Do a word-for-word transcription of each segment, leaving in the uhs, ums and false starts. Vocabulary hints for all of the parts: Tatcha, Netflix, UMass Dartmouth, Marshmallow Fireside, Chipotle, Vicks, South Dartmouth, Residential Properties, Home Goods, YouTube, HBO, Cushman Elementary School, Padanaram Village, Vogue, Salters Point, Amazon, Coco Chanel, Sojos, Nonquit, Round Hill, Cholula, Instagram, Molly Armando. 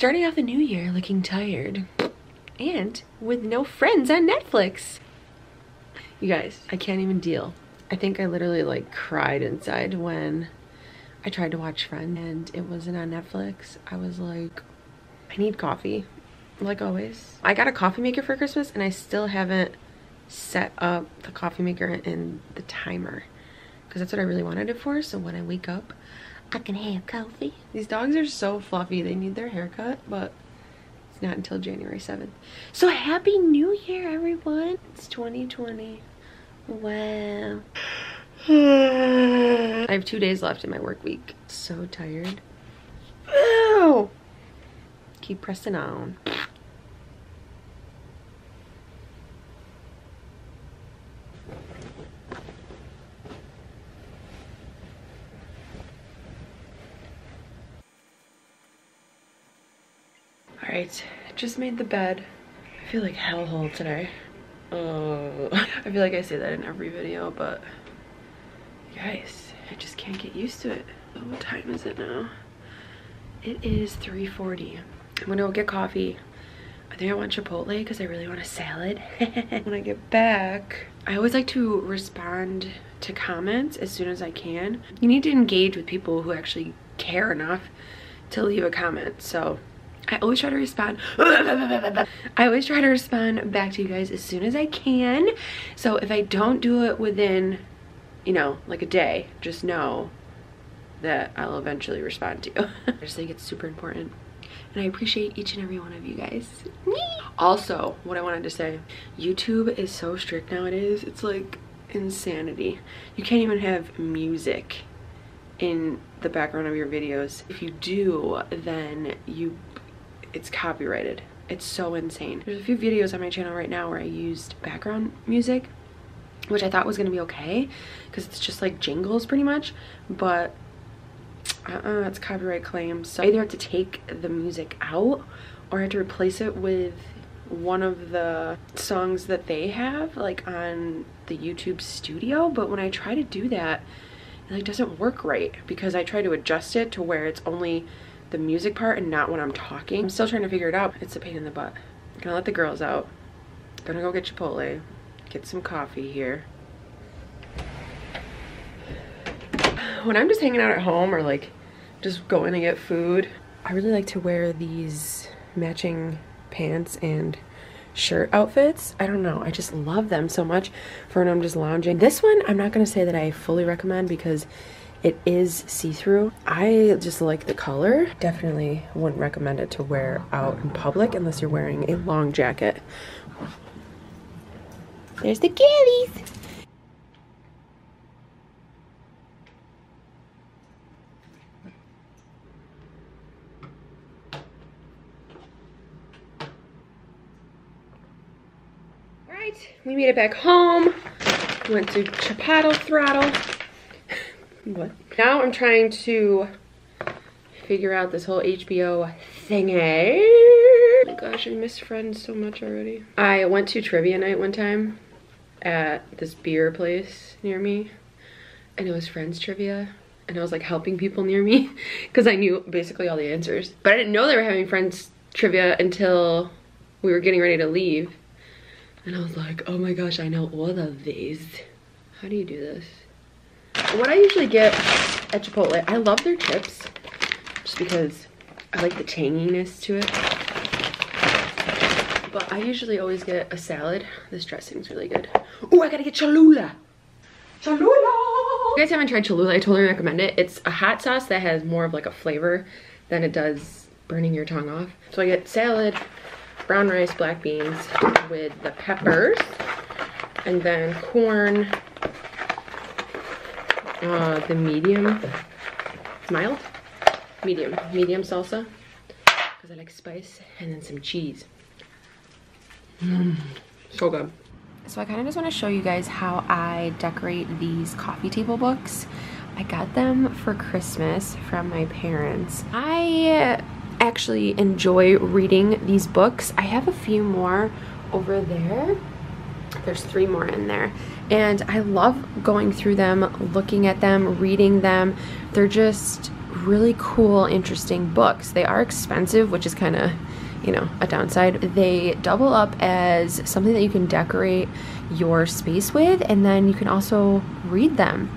starting off the new year looking tired and with no friends on Netflix. You guys, I can't even deal. I think I literally like cried inside when I tried to watch Friends and it wasn't on Netflix. I was like, I need coffee, like always. I got a coffee maker for Christmas and I still haven't set up the coffee maker and the timer because that's what I really wanted it for, so when I wake up I can have coffee. These dogs are so fluffy, they need their haircut, but it's not until January seventh. So happy new year everyone. It's twenty twenty. Wow. I have two days left in my work week. So tired. Ew. Keep pressing on. Alright, just made the bed. I feel like hellhole today. Oh, I feel like I say that in every video, but guys, I just can't get used to it. What time is it now? It is three forty. I'm gonna go get coffee. I think I want Chipotle because I really want a salad. When I get back, I always like to respond to comments as soon as I can. You need to engage with people who actually care enough to leave a comment, so I always try to respond. I always try to respond back to you guys as soon as I can. So if I don't do it within, you know, like a day, just know that I'll eventually respond to you. I just think it's super important. And I appreciate each and every one of you guys. Also, what I wanted to say, YouTube is so strict nowadays. It's like insanity. You can't even have music in the background of your videos. If you do, then you it's copyrighted. It's so insane. There's a few videos on my channel right now where I used background music, which I thought was gonna be okay because it's just like jingles pretty much, but uh-uh, it's copyright claims. So I either have to take the music out or I have to replace it with one of the songs that they have like on the YouTube studio. But when I try to do that, it like doesn't work right because I try to adjust it to where it's only the music part and not when I'm talking. I'm still trying to figure it out. It's a pain in the butt. I'm gonna let the girls out. I'm gonna go get Chipotle, get some coffee here. When I'm just hanging out at home or like just going to get food, I really like to wear these matching pants and shirt outfits. I don't know, I just love them so much for when I'm just lounging. This one, I'm not gonna say that I fully recommend because it is see-through. I just like the color. Definitely wouldn't recommend it to wear out in public unless you're wearing a long jacket. There's the kitties. All right, we made it back home. Went to Chipotle Throttle. What? Now I'm trying to figure out this whole H B O thingy. Oh my gosh, I miss Friends so much already. I went to trivia night one time at this beer place near me, and it was Friends trivia, and I was like helping people near me because I knew basically all the answers. But I didn't know they were having Friends trivia until we were getting ready to leave, and I was like, oh my gosh, I know all of these. How do you do this? What I usually get at Chipotle, I love their chips just because I like the tanginess to it. But I usually always get a salad. This dressing's really good. Oh, I gotta get Cholula. Cholula! If you guys haven't tried Cholula, I totally recommend it. It's a hot sauce that has more of like a flavor than it does burning your tongue off. So I get salad, brown rice, black beans with the peppers, and then corn. Uh, the medium, it's mild, medium, medium salsa, because I like spice, and then some cheese. Mm, so good. So I kind of just want to show you guys how I decorate these coffee table books. I got them for Christmas from my parents. I actually enjoy reading these books. I have a few more over there. There's three more in there, and I love going through them, looking at them, reading them. They're just really cool, interesting books. They are expensive, which is kind of, you know, a downside. They double up as something that you can decorate your space with, and then you can also read them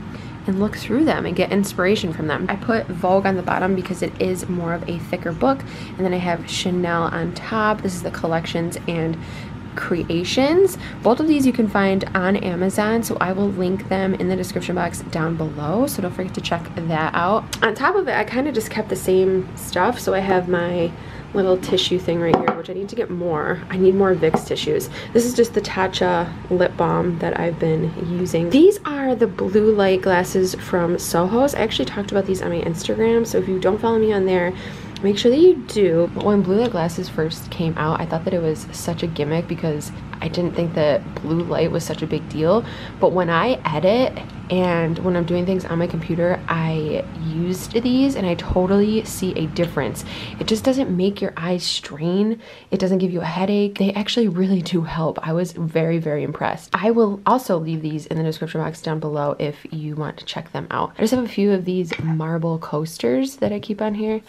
and look through them and get inspiration from them. I put Vogue on the bottom because it is more of a thicker book, and then I have Chanel on top. This is the Collections and Creations. Both of these you can find on Amazon, so I will link them in the description box down below, so don't forget to check that out. On top of it, I kind of just kept the same stuff, so I have my little tissue thing right here, which I need to get more. I need more Vicks tissues. This is just the Tatcha lip balm that I've been using. These are the blue light glasses from Sojos. I actually talked about these on my Instagram, so if you don't follow me on there, make sure that you do. But when blue light glasses first came out, I thought that it was such a gimmick because I didn't think that blue light was such a big deal. But when I edit and when I'm doing things on my computer, I used these and I totally see a difference. It just doesn't make your eyes strain. It doesn't give you a headache. They actually really do help. I was very, very impressed. I will also leave these in the description box down below if you want to check them out. I just have a few of these marble coasters that I keep on here.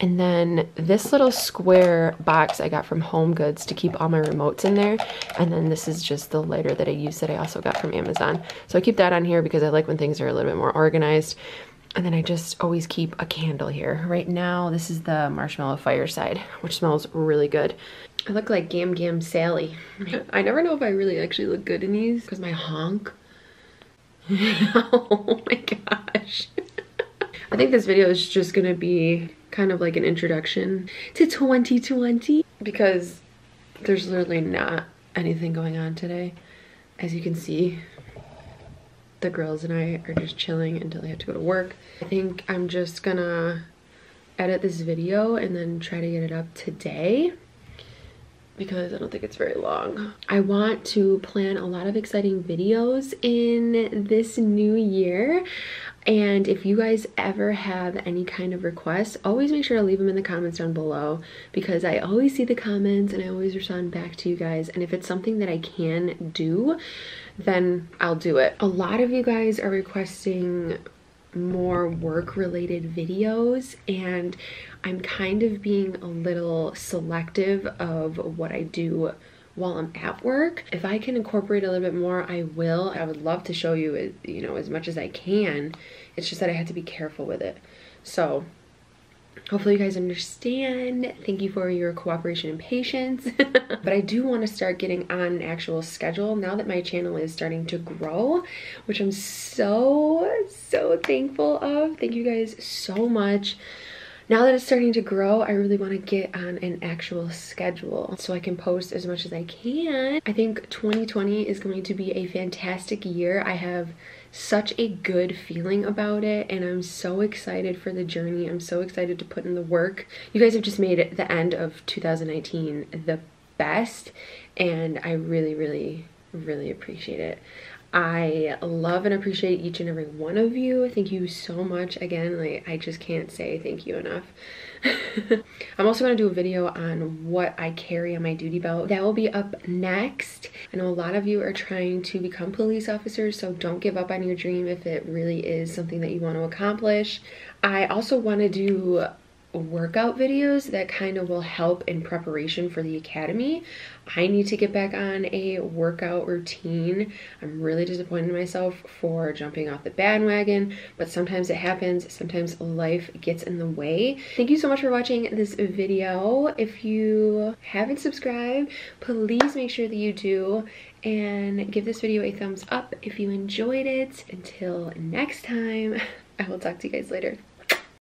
And then this little square box I got from Home Goods to keep all my remotes in there. And then this is just the lighter that I use that I also got from Amazon. So I keep that on here because I like when things are a little bit more organized. And then I just always keep a candle here. Right now, this is the Marshmallow Fireside, which smells really good. I look like Gam Gam Sally. I never know if I really actually look good in these because my honk. Oh my gosh. I think this video is just gonna be kind of like an introduction to twenty twenty because there's literally not anything going on today. As you can see, the girls and I are just chilling until they have to go to work. I think I'm just gonna edit this video and then try to get it up today because I don't think it's very long. I want to plan a lot of exciting videos in this new year. And if you guys ever have any kind of requests, always make sure to leave them in the comments down below because I always see the comments and I always respond back to you guys. And if it's something that I can do, then I'll do it. A lot of you guys are requesting more work-related videos, and I'm kind of being a little selective of what I do while I'm at work. If I can incorporate a little bit more, I will. I would love to show you, you know, as much as I can. It's just that I have to be careful with it. So hopefully you guys understand. Thank you for your cooperation and patience. But I do want to start getting on an actual schedule now that my channel is starting to grow, which I'm so, so thankful of. Thank you guys so much. Now that it's starting to grow, I really want to get on an actual schedule so I can post as much as I can. I think twenty twenty is going to be a fantastic year. I have such a good feeling about it, and I'm so excited for the journey. I'm so excited to put in the work. You guys have just made the end of two thousand nineteen the best, and I really, really, really appreciate it. I love and appreciate each and every one of you. Thank you so much again. Like, I just can't say thank you enough. I'm also going to do a video on what I carry on my duty belt. That will be up next. I know a lot of you are trying to become police officers, so don't give up on your dream if it really is something that you want to accomplish. I also want to do workout videos that kind of will help in preparation for the academy. I need to get back on a workout routine. I'm really disappointed in myself for jumping off the bandwagon, but sometimes it happens. Sometimes life gets in the way. Thank you so much for watching this video. If you haven't subscribed, please make sure that you do and give this video a thumbs up if you enjoyed it. Until next time, I will talk to you guys later.